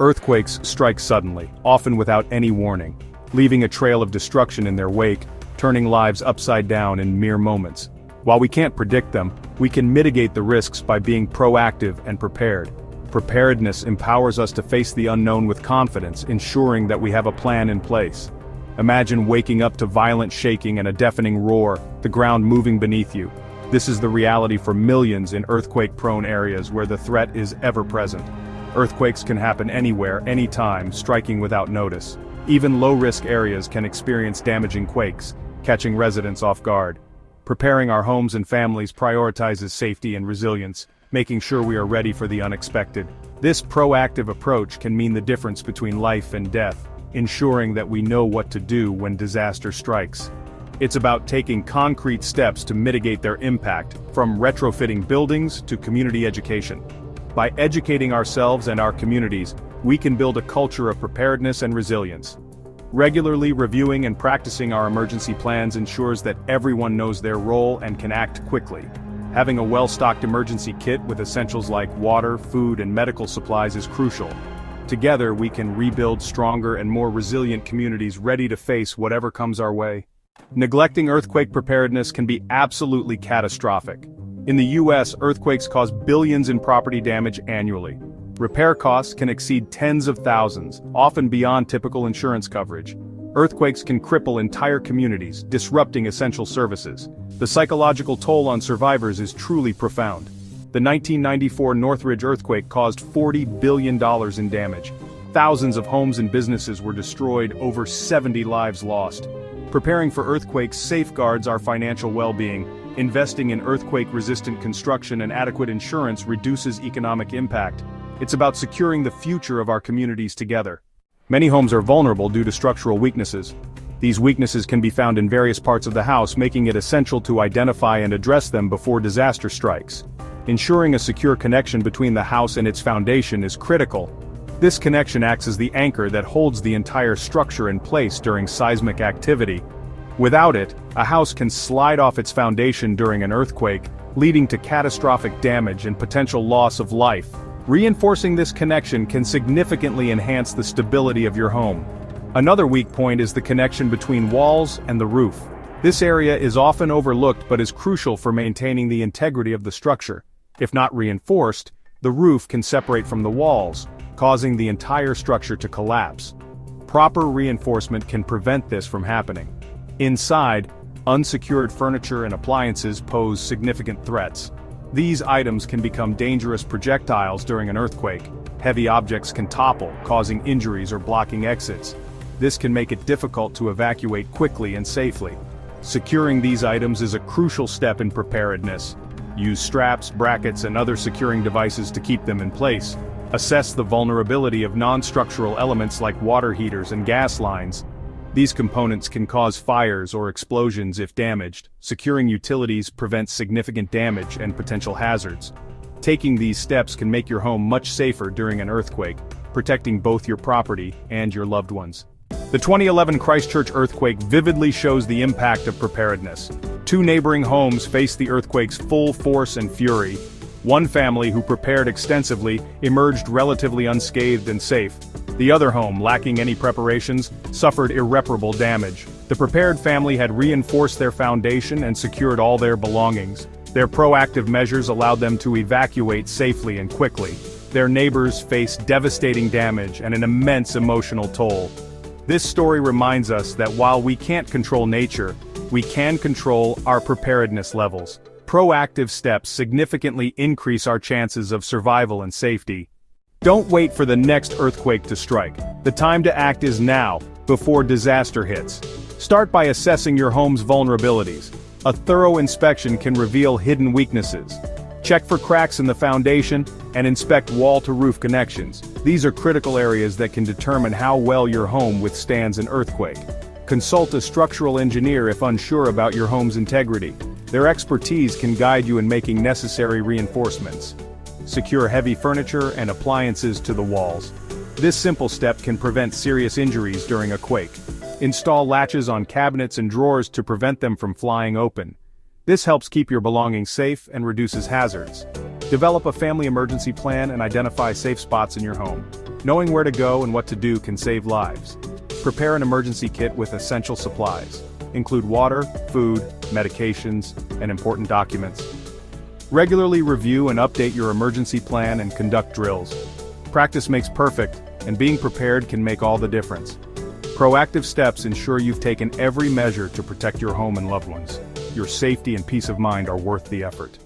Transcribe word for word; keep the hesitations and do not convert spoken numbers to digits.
Earthquakes strike suddenly, often without any warning, leaving a trail of destruction in their wake, turning lives upside down in mere moments. While we can't predict them, we can mitigate the risks by being proactive and prepared. Preparedness empowers us to face the unknown with confidence, ensuring that we have a plan in place. Imagine waking up to violent shaking and a deafening roar, the ground moving beneath you. This is the reality for millions in earthquake-prone areas where the threat is ever-present. Earthquakes can happen anywhere, anytime, striking without notice. Even low-risk areas can experience damaging quakes, catching residents off guard. Preparing our homes and families prioritizes safety and resilience, making sure we are ready for the unexpected. This proactive approach can mean the difference between life and death, ensuring that we know what to do when disaster strikes. It's about taking concrete steps to mitigate their impact, from retrofitting buildings to community education. By educating ourselves and our communities, we can build a culture of preparedness and resilience. Regularly reviewing and practicing our emergency plans ensures that everyone knows their role and can act quickly. Having a well-stocked emergency kit with essentials like water, food, and medical supplies is crucial. Together, we can rebuild stronger and more resilient communities ready to face whatever comes our way. Neglecting earthquake preparedness can be absolutely catastrophic. In the U S, earthquakes cause billions in property damage annually. Repair costs can exceed tens of thousands, often beyond typical insurance coverage. Earthquakes can cripple entire communities, disrupting essential services. The psychological toll on survivors is truly profound. The nineteen ninety-four Northridge earthquake caused forty billion dollars in damage. Thousands of homes and businesses were destroyed, over seventy lives lost. Preparing for earthquakes safeguards our financial well-being. Investing in earthquake-resistant construction and adequate insurance reduces economic impact. It's about securing the future of our communities together. Many homes are vulnerable due to structural weaknesses. These weaknesses can be found in various parts of the house, making it essential to identify and address them before disaster strikes. Ensuring a secure connection between the house and its foundation is critical. This connection acts as the anchor that holds the entire structure in place during seismic activity. Without it, a house can slide off its foundation during an earthquake, leading to catastrophic damage and potential loss of life. Reinforcing this connection can significantly enhance the stability of your home. Another weak point is the connection between walls and the roof. This area is often overlooked but is crucial for maintaining the integrity of the structure. If not reinforced, the roof can separate from the walls, causing the entire structure to collapse. Proper reinforcement can prevent this from happening. Inside, unsecured furniture and appliances pose significant threats. These items can become dangerous projectiles during an earthquake. Heavy objects can topple, causing injuries or blocking exits. This can make it difficult to evacuate quickly and safely. Securing these items is a crucial step in preparedness. Use straps, brackets, and other securing devices to keep them in place. Assess the vulnerability of non-structural elements like water heaters and gas lines. These components can cause fires or explosions if damaged. Securing utilities prevents significant damage and potential hazards. Taking these steps can make your home much safer during an earthquake, protecting both your property and your loved ones. The twenty eleven Christchurch earthquake vividly shows the impact of preparedness. Two neighboring homes faced the earthquake's full force and fury. One family, who prepared extensively, emerged relatively unscathed and safe. The other home, lacking any preparations, suffered irreparable damage. The prepared family had reinforced their foundation and secured all their belongings. Their proactive measures allowed them to evacuate safely and quickly. Their neighbors faced devastating damage and an immense emotional toll. This story reminds us that while we can't control nature, we can control our preparedness levels. Proactive steps significantly increase our chances of survival and safety. Don't wait for the next earthquake to strike. The time to act is now, before disaster hits. Start by assessing your home's vulnerabilities. A thorough inspection can reveal hidden weaknesses. Check for cracks in the foundation, and inspect wall-to-roof connections. These are critical areas that can determine how well your home withstands an earthquake. Consult a structural engineer if unsure about your home's integrity. Their expertise can guide you in making necessary reinforcements. Secure heavy furniture and appliances to the walls. This simple step can prevent serious injuries during a quake. Install latches on cabinets and drawers to prevent them from flying open. This helps keep your belongings safe and reduces hazards. Develop a family emergency plan and identify safe spots in your home. Knowing where to go and what to do can save lives. Prepare an emergency kit with essential supplies. Include water, food, medications, and important documents. Regularly review and update your emergency plan and conduct drills. Practice makes perfect, and being prepared can make all the difference. Proactive steps ensure you've taken every measure to protect your home and loved ones. Your safety and peace of mind are worth the effort.